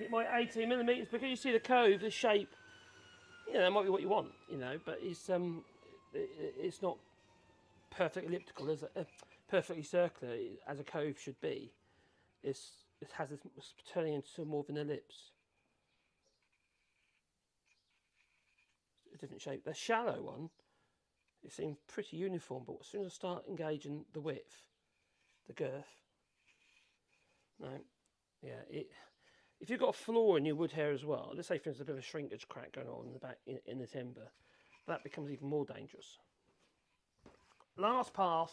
It might 18mm because you see the cove, the shape. You know, that might be what you want, you know, but it's not perfect elliptical as perfectly circular as a cove should be. It has this turning into more of an ellipse. It's a different shape. The shallow one, it seems pretty uniform, but as soon as I start engaging the width, the girth, no, yeah, it. If you've got a flaw in your wood here as well, let's say for instance a bit of a shrinkage crack going on in the back in the timber, that becomes even more dangerous. Last pass